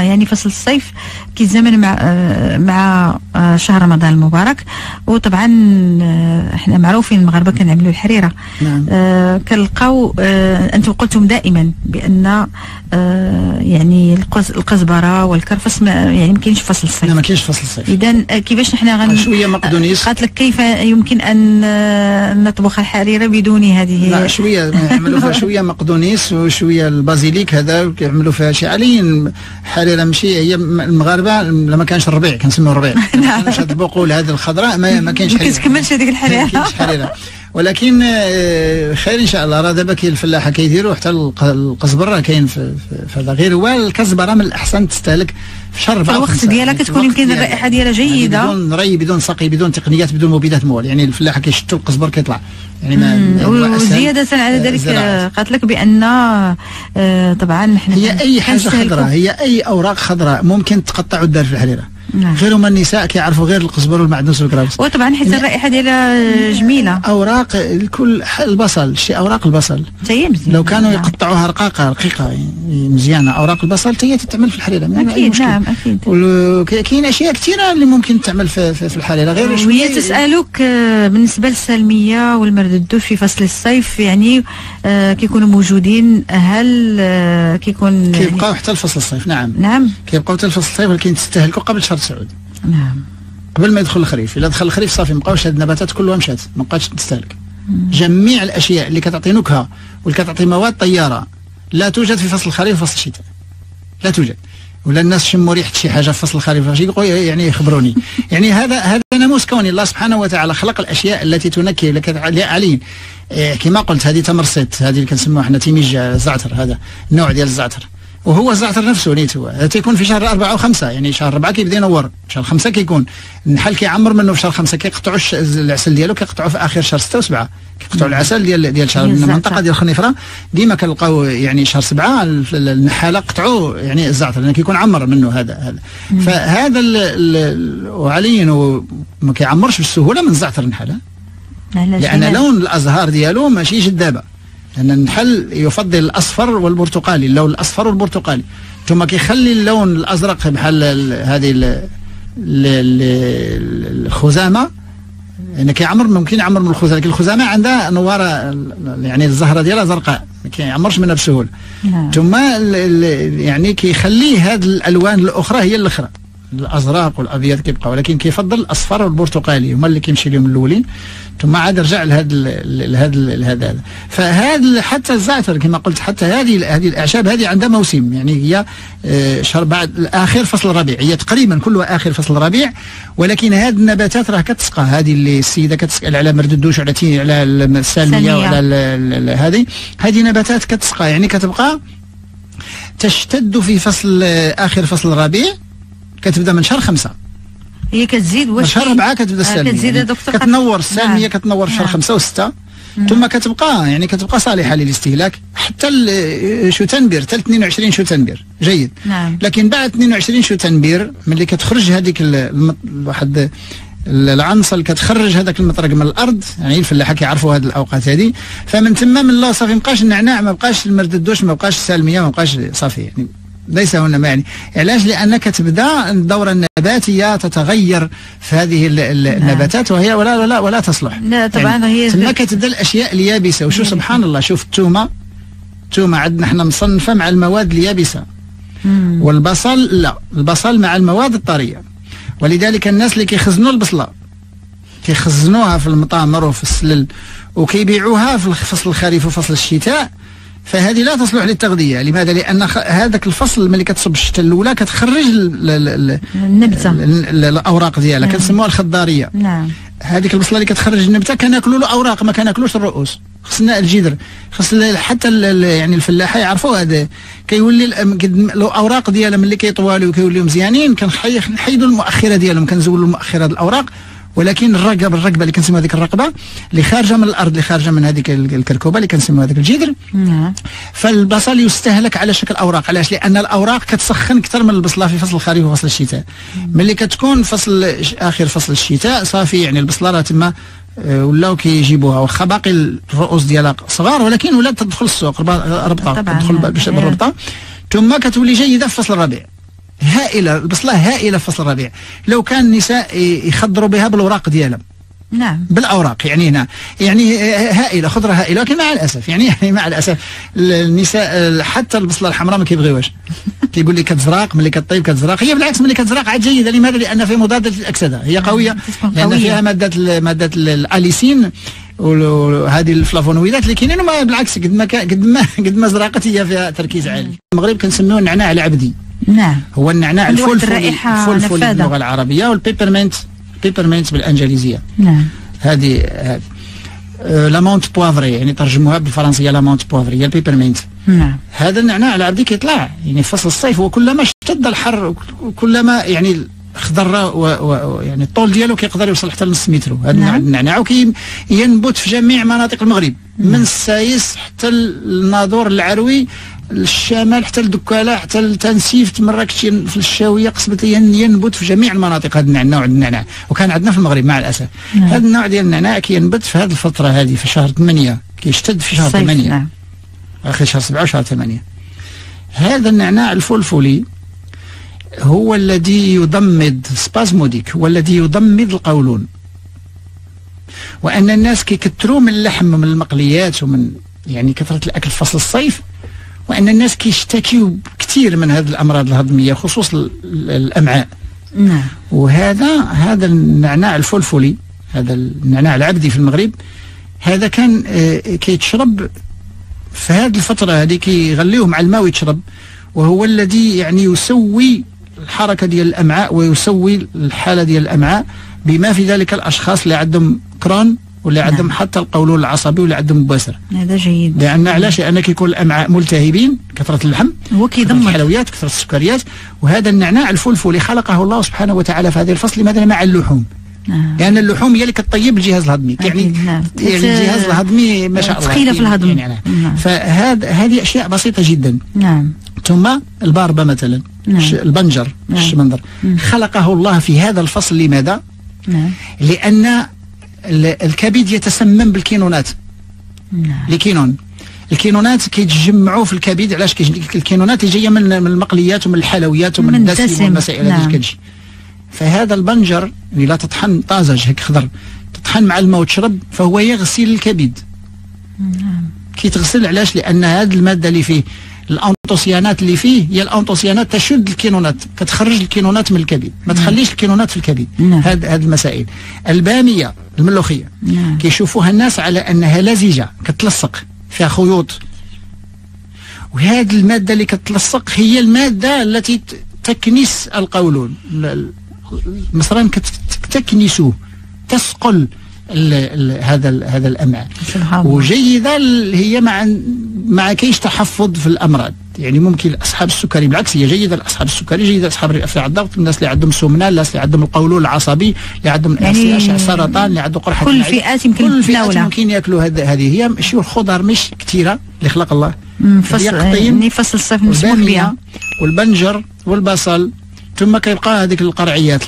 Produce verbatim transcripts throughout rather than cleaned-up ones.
يعني فصل الصيف كيتزامن مع مع شهر رمضان المبارك، وطبعا احنا معروفين المغاربه كنعملوا الحريره. نعم. اه كنلقاو اه انتم قلتم دائما بان اه يعني القزبره والكرفس ما يعني ما كاينش فصل الصيف. لا ما كاينش فصل الصيف. اذا كيفاش حنا غن شويه مقدونيس قالت لك كيف يمكن ان نطبخ الحريره بدون هذه؟ لا شويه نعملوا فيها شويه مقدونيس وشويه البازيليك، هذا كيعملوا فيها شعليين حريره. ماشي هي المغاربه لما كانش الربيع كنسميو الربيع، ما كانش هاد البقول هذا الخضراء ما كانش حريره، ما كتكملش هذيك الحريره، ما كاينش حريره. ولكن خير ان شاء الله، راه دابا كاين الفلاحه كيديروا حتى القزبر راه كاين في هذا، غير والكزبره من الاحسن تستهلك في شهر رمضان. الوقت ديالها كتكون يمكن الرائحه ديالها جيده، بدون ري بدون سقي بدون تقنيات بدون مبيدات مول، يعني الفلاحه كيشتوا القزبر كيطلع يعني ما. وزياده على ذلك قالت لك بان طبعا حنا هي اي حاجه خضراء، هي اي اوراق خضراء ممكن تقطع ودار في الحريره. نعم. غير هما النساء كيعرفوا غير القزبر والمعدنوس والكرفس، وطبعا حيت الرائحه ديالها جميله. اوراق الكل، البصل شي اوراق البصل تاهي مزيانه، لو كانوا يقطعوها رقاقه رقيقه مزيانه، اوراق البصل تاهي تتعمل في الحريره ما اكيد مشكل. نعم اكيد. وكاين اشياء كثيره اللي ممكن تعمل في, في الحريره غير شويه. وهي تسالوك بالنسبه للسلميه والمرد الدوش في فصل الصيف، يعني كيكونوا موجودين، هل كيكون كيبقاو يعني حتى لفصل الصيف؟ نعم نعم كيبقاو حتى لفصل الصيف، ولكن تستهلكوا قبل شهر سعود. نعم. قبل ما يدخل الخريف، إلا دخل الخريف صافي مابقاوش هاد النباتات كلها مشات، مابقاتش تستهلك. جميع الأشياء اللي كتعطي نكهة واللي كتعطي مواد طيارة لا توجد في فصل الخريف وفصل الشتاء. لا توجد. ولا الناس شموا ريحة شي حاجة في فصل الخريف باش يقولوا يعني يخبروني. يعني هذا هذا ناموس كوني، الله سبحانه وتعالى خلق الأشياء التي تنكه لك علينا. كما قلت هذه تمر صيت، هذه اللي كنسموها حنا تيميجة الزعتر، هذا النوع ديال الزعتر. وهو الزعتر نفسه نيت هو تيكون في شهر أربعة وخمسة، يعني شهر أربعة كيبدا ينور، شهر خمسة كيكون النحل كيعمر منه، في شهر خمسة كيقطعوا العسل ديالو، كيقطعوا في آخر شهر ستة وسبعة كيقطعوا العسل ديال ديال شهر من المنطقة ديال الخنيفرة، ديما كنلقاو يعني شهر سبعة النحالة قطعوا يعني الزعتر لأن يعني كيكون عمر منه هذا هذا فهذا وعليا ما كيعمرش بالسهولة من زعتر النحالة، لأن لون الأزهار ديالو ماشي جذابة، لأن النحل يفضل الأصفر والبرتقالي، اللون الأصفر والبرتقالي، ثم كيخلي اللون الأزرق بحال هذه الخزامة، يعني كيعمر ممكن يعمر من الخزامة، لكن الخزامة عندها نوارة يعني الزهرة ديالها زرقاء، ما كيعمرش منها بسهولة. ثم يعني كيخليه هذه الألوان الأخرى هي الأخرى، الازرق والابيض كيبقى، ولكن كيفضل الاصفر والبرتقالي هما اللي كيمشي لهم الاولين، ثم عاد رجع لهذا لهذا لهذا فهذا حتى الزعتر كما قلت، حتى هذه هذه الاعشاب هذه عندها موسم، يعني هي شهر بعد اخر فصل الربيع، هي تقريبا كلها اخر فصل الربيع، ولكن هذه النباتات راه كتسقى، هذه اللي السيده كتسال على مرد الدوش وعلى على السالميه وعلى هذه هذه نباتات كتسقى، يعني كتبقى تشتد في فصل اخر فصل الربيع، كتبدا من شهر خمسة هي كتزيد، واش شهر أربعة كتبدا السالمية كتزيد يعني كتنور السالمية. نعم. كتنور في شهر خمسة وستة، ثم كتبقى يعني كتبقى صالحة للاستهلاك حتى شتنبر، حتى اثنين وعشرين شتنبر جيد. نعم. لكن بعد اثنين وعشرين شتنبر ملي كتخرج هذيك واحد العنصل كتخرج هذاك المطرق من الارض، يعني الفلاحه كيعرفوا هذه الاوقات هذه، فمن تما من لا صافي مابقاش النعناع، مابقاش المرد الدوش، مابقاش السالمية، مابقاش صافي يعني ليس هنا ما يعني. علاش؟ لانك تبدا الدوره النباتيه تتغير في هذه النباتات، وهي ولا لا ولا تصلح. لا طبعا يعني هي تما كتبدا الاشياء اليابسه، وشو سبحان الله، شوف التومه التومه عندنا حنا مصنفه مع المواد اليابسه، والبصل لا، البصل مع المواد الطريه، ولذلك الناس اللي كيخزنوا البصله كيخزنوها في المطامر وفي السلل وكيبيعوها في فصل الخريف وفصل الشتاء، فهذه لا تصلح للتغذيه. لماذا؟ لان هذاك الفصل ملي كتصب الشتاء الاولى كتخرج النبته الاوراق ديالها كنسموها الخضاريه. نعم. هذيك البصله اللي كتخرج النبته كناكلوا له اوراق، ما كناكلوش الرؤوس، خصنا الجذر، خص حتى يعني الفلاحه يعرفوا هذا، كيولي الاوراق ديالها ملي كيطوالوا وكيوليو مزيانين كنحيدوا المؤخره ديالهم، كنزولوا المؤخره الاوراق، ولكن الرقبه الرقبه اللي كنسميو هذيك الرقبه اللي خارجه من الارض، اللي خارجه من هذيك الكركوبه اللي كنسميو هذاك الجذر. نعم. فالبصل يستهلك على شكل اوراق، علاش؟ لان الاوراق كتسخن اكثر من البصله في فصل الخريف وفصل الشتاء. ملي كتكون فصل اخر فصل الشتاء صافي يعني البصله راه تما ولاو كيجيبوها، واخا باقي الرؤوس ديالها صغار ولكن ولات تدخل السوق ربطه، تدخل بالربطه، ثم كتولي جيده في فصل الربيع، هائله البصله، هائله في فصل الربيع. لو كان النساء يخضروا بها بالاوراق ديالها، نعم بالاوراق، يعني هنا يعني هائله، خضره هائله، لكن مع الاسف يعني يعني مع الاسف النساء حتى البصله الحمراء ما كيبغيوهاش، كيقول لك كتزراق، ملي كطيب كتزراق. هي بالعكس ملي كتزراق عاد جيده، لماذا؟ لان فيها مضاده للاكسده، هي قويه لان فيها ماده ماده الاليسين وهذه الفلافونويدات اللي كاينين، وما بالعكس قد ما قد ما قد ما زراقت هي فيها تركيز عالي. المغرب كنسميوه النعناع العبدي، نعم هو النعناع الفلفل، الفلفل باللغه العربيه، والبيبرمنت بيبرمنت بالانجليزيه، نعم هذه آه لامونت بوافري، يعني ترجموها بالفرنسيه لامونت بوافري، هي البيبرمنت، نعم هذا النعناع العبدي كيطلع يعني في فصل الصيف، وكلما اشتد الحر وكلما يعني خضر يعني الطول ديالو كيقدر يوصل حتى لنص متر، هذا نعم. النعناع وكينبت في جميع مناطق المغرب، نعم. من السايس حتى الناظور، العروي، الشمال، حتى الدكاله، حتى التنسيف، مراكش، في الشاويه، قسمت لي، ينبت في جميع المناطق هذا النوع ديال النعناع، وكان عندنا في المغرب مع الاسف. نعم. هذا النوع ديال النعناع كينبت في هذه الفتره هذه، في شهر ثمانية كيشتد، في شهر ثمانية، نعم. اخر شهر سبعة وشهر ثمانية. هذا النعناع الفلفلي هو الذي يضمد سبازموديك، هو الذي يضمد القولون، وان الناس كيكثروا من اللحم، من المقليات، ومن يعني كثره الاكل في فصل الصيف، وان الناس كيشتكيو كثير من هذه الامراض الهضميه، خصوصا الامعاء. نعم. وهذا هذا النعناع الفلفلي، هذا النعناع العبدي في المغرب، هذا كان كيتشرب في هذه الفتره هذه، كيغليوه مع الماء ويتشرب، وهو الذي يعني يسوي الحركه ديال الامعاء ويسوي الحاله ديال الامعاء، بما في ذلك الاشخاص اللي عندهم كرون ولا عندهم حتى القولون العصبي ولا عندهم بواسره. هذا جيد، لان علاش؟ لان كيكون الامعاء ملتهبين، كثره اللحم، هو كيضمن الحلويات، كثره السكريات. وهذا النعناع الفلفلي خلقه الله سبحانه وتعالى في هذه الفصل، لماذا؟ مع اللحوم، لان يعني اللحوم هي اللي كطيب الجهاز الهضمي، يعني الجهاز الهضمي ما شاء الله ثقيله في الهضم، يعني فهذا هذه اشياء بسيطه جدا. نعم. ثم الباربه مثلا، البنجر، الشمندر، خلقه الله في هذا الفصل، لماذا؟ نعم. لان الكبد يتسمم بالكينونات. نعم. الكينون الكينونات كيتجمعوا في الكبد، علاش؟ الكينونات جايه من المقليات ومن الحلويات ومن الدسم والمسائل هذه كتجي. فهذا البنجر الا تطحن طازج هيك خضر، تطحن مع الماء وتشرب، فهو يغسل الكبد. نعم. كيتغسل، علاش؟ لان هذه الماده اللي فيه، الانطوسيانات اللي فيه، هي الانطوسيانات تشد الكينونات، كتخرج الكينونات من الكبد، ما تخليش الكينونات في الكبد. هاد هاد المسائل. الباميه الملوخيه كيشوفوها الناس على انها لزجه، كتلصق فيها خيوط، وهاد الماده اللي كتلصق هي الماده التي تكنس القولون، المصران كتكنسوه، تسقل ال ال هذا ال هذا الامعاء، وجيده هي مع مع كيش تحفظ في الامراض، يعني ممكن لاصحاب السكري، بالعكس هي جيده لاصحاب السكري، جيده لاصحاب رفع الضغط، الناس اللي عندهم سمنه، الناس اللي عندهم القولون العصبي، اللي عندهم يعني اشعه سرطان، اللي عندهم قرحه، كل الفئات يمكن كل الفئات ممكن ياكلوا هذه. هي شي خضر مش كثيره اللي خلق الله، فصل فصل الصيف مسموح بها، والبنجر والبصل، ثم كيبقى هذيك القرعيات،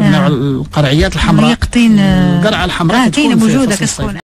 القرعيات الحمراء، القرعه الحمراء كاينه موجوده كتكون